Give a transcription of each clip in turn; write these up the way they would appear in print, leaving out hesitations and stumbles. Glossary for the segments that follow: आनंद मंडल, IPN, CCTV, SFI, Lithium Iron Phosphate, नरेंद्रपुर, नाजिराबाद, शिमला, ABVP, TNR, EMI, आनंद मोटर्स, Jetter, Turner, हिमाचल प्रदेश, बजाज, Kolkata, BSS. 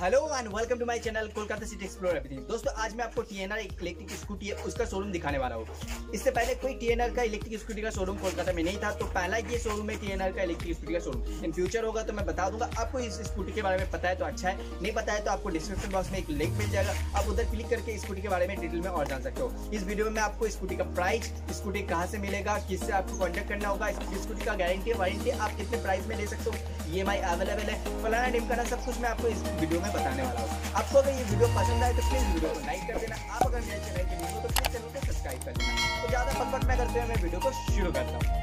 Hello and welcome to my channel Kolkata city explorer everything. दोस्तों आज मैं आपको TNR एक इलेक्ट्रिक स्कूटी है उसका शोरूम दिखाने वाला हूँ। इससे पहले कोई TNR का इलेक्ट्रिक स्कूटी का शोरूम कोलकाता में नहीं था, तो पहला ये शोरूम है TNR का इलेक्ट्रिक स्कूटी का शोरूम। इन फ्यूचर होगा तो मैं बता दूंगा। आपको इस स्कूटी के बारे में पता है तो अच्छा है, नहीं पता है तो आपको डिस्क्रिप्शन बॉक्स में एक लिंक मिल जाएगा, आप उधर क्लिक करके स्कूटी के बारे में डिटेल में और जान सकते हो। इस वीडियो में आपको स्कूटी का प्राइस, स्कूटी कहाँ से मिलेगा, किससे आपको कॉन्टैक्ट करना होगा, स्कूटी का गारंटी वारंटी आप कितने प्राइस में ले सकते हो, EMI अवेलेबल है, फलाना ढिमकाना सब कुछ मैं आपको इस वीडियो में बताने वाला हूँ। आपको अगर ये वीडियो पसंद आए तो प्लीज वीडियो को लाइक कर देना। आप अगर मेरे चैनल के वीडियो तो प्लीज चैनल को सब्सक्राइब कर देना। तो ज़्यादा बकवास ना करते हुए मैं वीडियो को शुरू करता हूँ।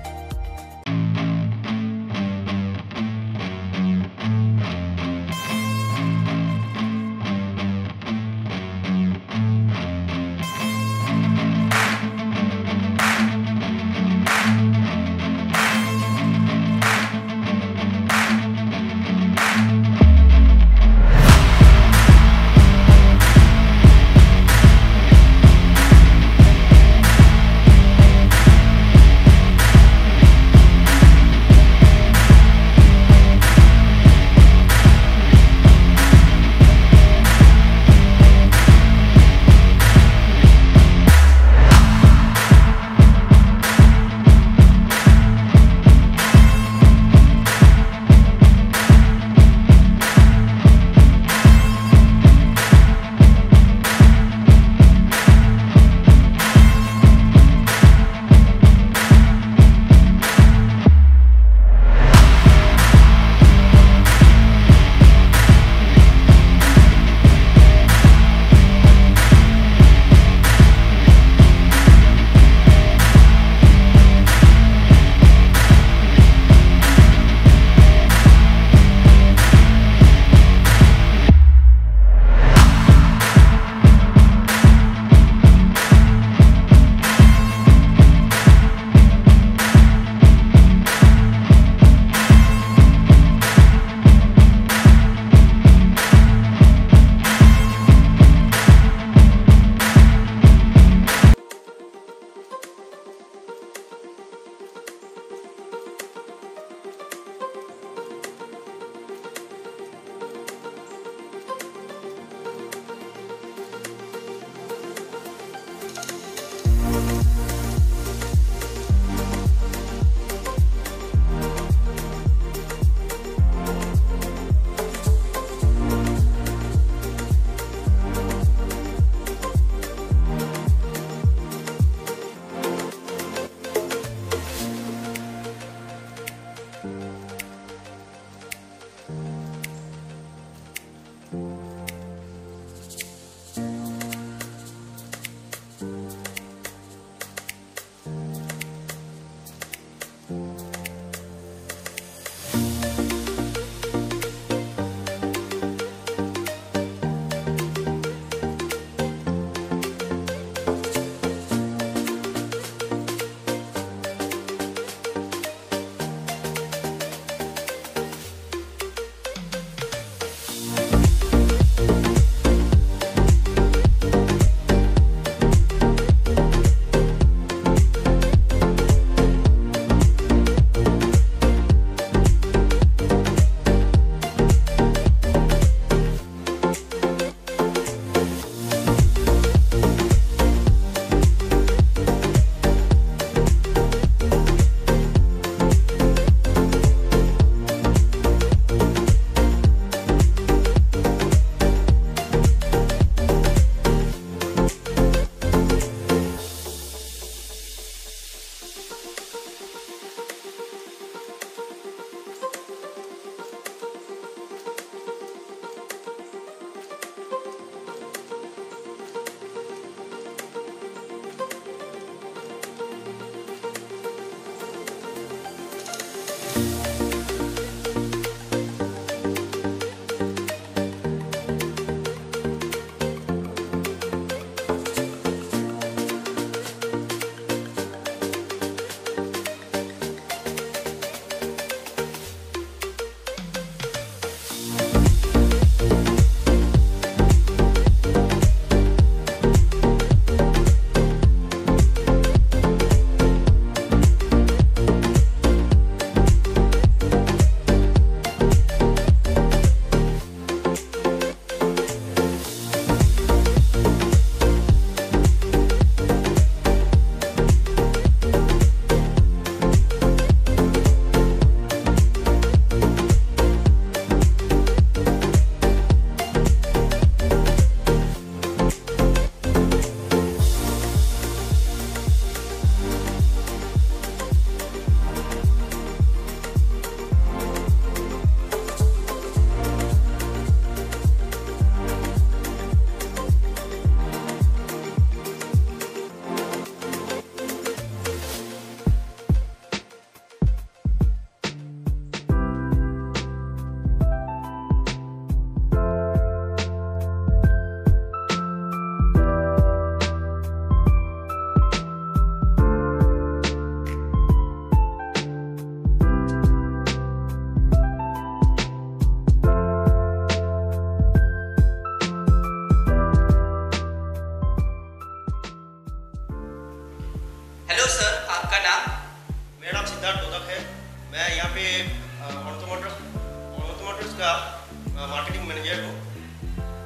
मार्केटिंग मैनेजर को।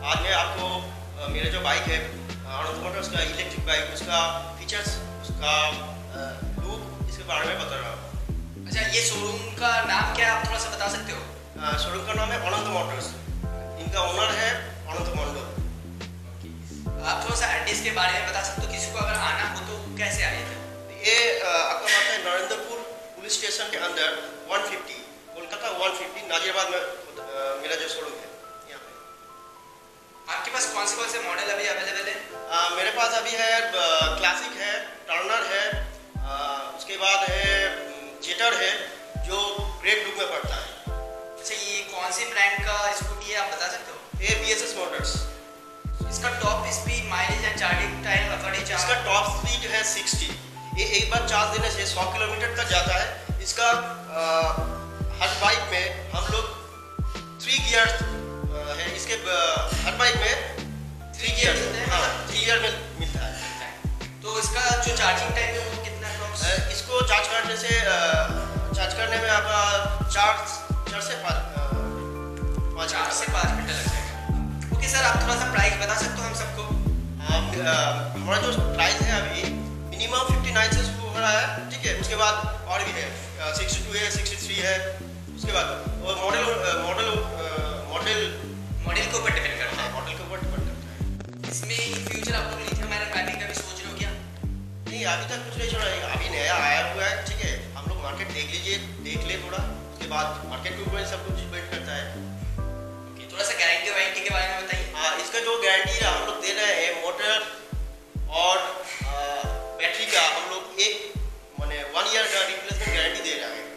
आज मैं आपको मेरा जो बाइक है आनंद मोटर्स का इलेक्ट्रिक बाइक, उसका फीचर्स, उसका लुक, इसके बारे में बता रहा हूँ। अच्छा, ये शोरूम का नाम क्या है, आप थोड़ा सा बता सकते हो? शोरूम का नाम है आनंद मोटर्स, इनका ओनर है आनंद मंडल। आप थोड़ा सा एड्रेस के बारे में बता सकते हो, किसी को अगर आना हो तो कैसे आए? ये आपका बात है नरेंद्रपुर पुलिस स्टेशन के अंदर 150 कोलकाता 150 नाजिराबाद में मेरा जो शोरूम है यहाँ पे। आपके पास कौन से मॉडल अभी अवेलेबल है? मेरे पास अभी है क्लासिक है, टर्नर है, उसके बाद है जेटर है जो ग्रेट लुक में पड़ता है। अच्छा, ये कौन से ब्रांड का स्कूटी है, आप बता सकते हो? ये BSS मोटर्स। इसका top speed, mileage and charging time according charge, इसका टॉप स्पीड है 60। ये एक बार चार्ज देने से 100 किलोमीटर तक जाता है। इसका हर बाइक में हम लोग 3 गियर्स है, इसके हर बाइक में 3 गियर्स हैं। हाँ, 3 गियर में मिलता है। तो इसका जो चार्जिंग टाइम है वो कितना है? इसको चार्ज करने में आपका 4 से 5 घंटे लगता है। सर, आप थोड़ा सा प्राइस बता सकते हो हम सबको? हमारा जो प्राइस है अभी मिनिमम 59 से शुरू हो रहा है, ठीक है। उसके बाद और भी है, 62 है, 63 है, उसके बाद और मॉडल के ऊपर डिपेंड करता है। इसमें इन फ्यूचर आप लोग लिथियम आयरन बैटरी का भी सोच रहे हो क्या? नहीं, अभी तक कुछ नहीं छोड़ा है, अभी नया आया हुआ है, ठीक है। हम लोग मार्केट देख ले थोड़ा, उसके बाद मार्केट के ऊपर सब कुछ डिपेंड करता है। थोड़ा सा गारंटी के बारे में बताइए। हाँ, इसका जो गारंटी हम लोग दे रहे हैं मोटर और बैटरी का, हम लोग 1 ईयर का रिप्लेसमेंट गारंटी दे रहे हैं,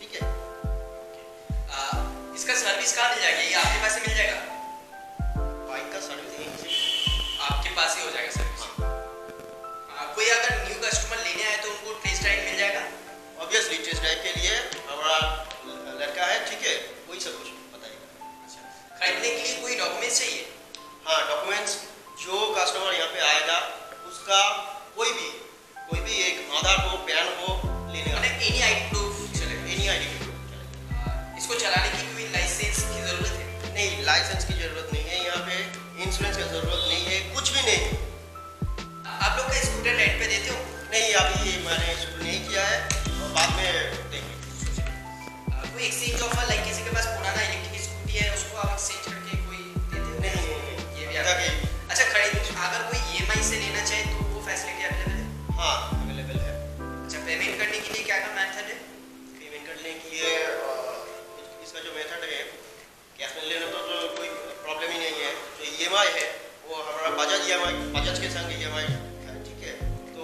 ठीक है। इसका सर्विस कहाँ मिल जाएगी, या आपके पास ही मिल जाएगा? बाइक का सर्विस आपके पास ही हो जाएगा सर्विस। कोई अगर न्यू कस्टमर लेने आए तो उनको टेस्ट ड्राइव मिल जाएगा? ऑब्वियसली टेस्ट ड्राइव के लिए हमारा लड़का है, ठीक है, वही सब कुछ। खरीदने के लिए कोई डॉक्यूमेंट्स चाहिए? हाँ, डॉक्यूमेंट्स जो कस्टमर यहाँ पे आएगा उसका कोई भी एक आधार हो, पैन हो लेने का, एनी आईडी प्रूफ चलेगा। इसको चलाने की कोई लाइसेंस की ज़रूरत है? नहीं, लाइसेंस की ज़रूरत नहीं है, यहाँ पे इंश्योरेंस की ज़रूरत नहीं है, कुछ भी नहीं। आप लोग का स्कूटर रेंट पे देते हो? नहीं, अभी मैंने शुरू नहीं किया है, बाद में देंगे। कोई एक्सचेंज ऑफर, लाइक किसी के पास पुराना इलेक्ट्रिक स्कूटी है उसको आप एक्सचेंज करके कोई देते हो? नहीं, ये भी आता है। अच्छा, अगर कोई EMI से लेना चाहे तो वो फैसिलिटी अवेलेबल है? हाँ, अवेलेबल है। अच्छा, पेमेंट करने के लिए क्या का मेथड है? पेमेंट करने के लिए इसका जो मेथड है, कैश में लेना तो कोई प्रॉब्लम ही नहीं है। जो EMI है वो हमारा बजाज के संग EMI, ठीक है। तो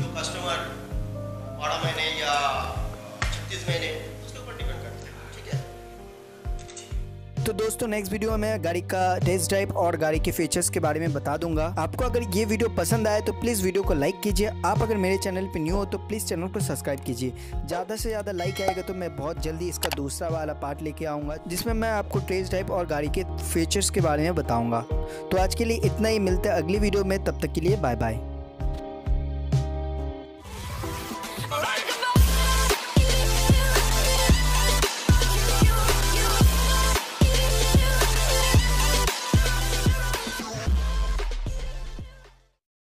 जो कस्टमर 12 महीने या 36 महीने तो दोस्तों नेक्स्ट वीडियो में मैं गाड़ी का टेस्ट ड्राइव और गाड़ी के फीचर्स के बारे में बता दूंगा। आपको अगर ये वीडियो पसंद आए तो प्लीज़ वीडियो को लाइक कीजिए। आप अगर मेरे चैनल पे न्यू हो तो प्लीज़ चैनल को सब्सक्राइब कीजिए। ज़्यादा से ज़्यादा लाइक आएगा तो मैं बहुत जल्दी इसका दूसरा वाला पार्ट लेके आऊँगा, जिसमें मैं आपको टेस्ट ड्राइव और गाड़ी के फीचर्स के बारे में बताऊँगा। तो आज के लिए इतना ही, मिलता है अगली वीडियो में, तब तक के लिए बाय बाय।